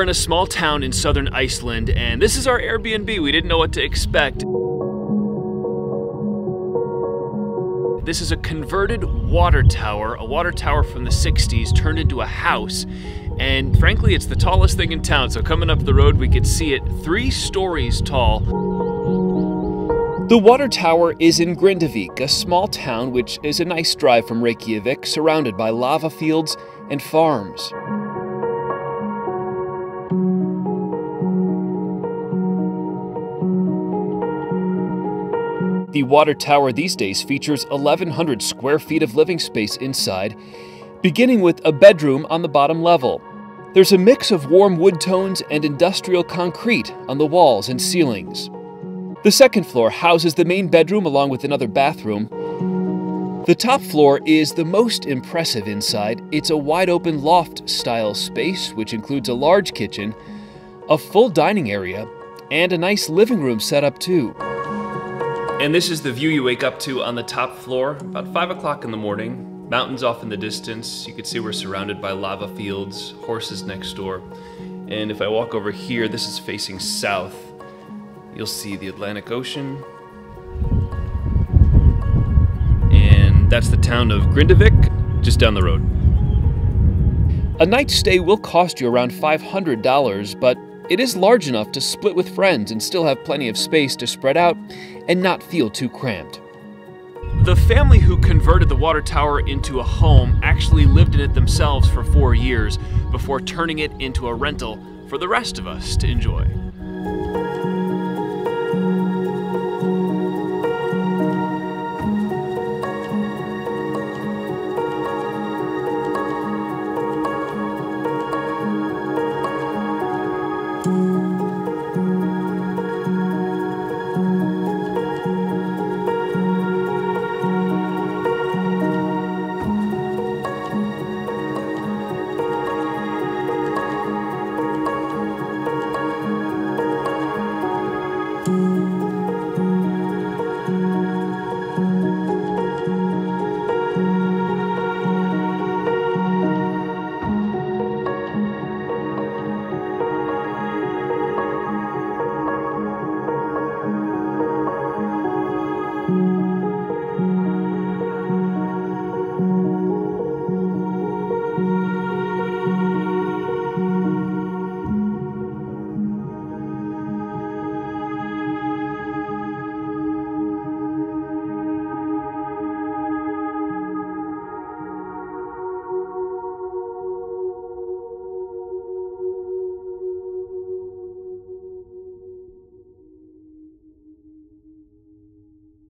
We're in a small town in southern Iceland, and this is our Airbnb. We didn't know what to expect. This is a converted water tower from the 60s turned into a house. And frankly, it's the tallest thing in town. So coming up the road, we could see it 3 stories tall. The water tower is in Grindavik, a small town which is a nice drive from Reykjavik, surrounded by lava fields and farms. The water tower these days features 1,100 square feet of living space inside, beginning with a bedroom on the bottom level. There's a mix of warm wood tones and industrial concrete on the walls and ceilings. The second floor houses the main bedroom along with another bathroom. The top floor is the most impressive inside. It's a wide-open loft-style space, which includes a large kitchen, a full dining area, and a nice living room setup too. And this is the view you wake up to on the top floor, about 5 o'clock in the morning. Mountains off in the distance. You can see we're surrounded by lava fields, horses next door. And if I walk over here, this is facing south. You'll see the Atlantic Ocean. And that's the town of Grindavik, just down the road. A night stay will cost you around $500, but it is large enough to split with friends and still have plenty of space to spread out and not feel too cramped. The family who converted the water tower into a home actually lived in it themselves for 4 years before turning it into a rental for the rest of us to enjoy.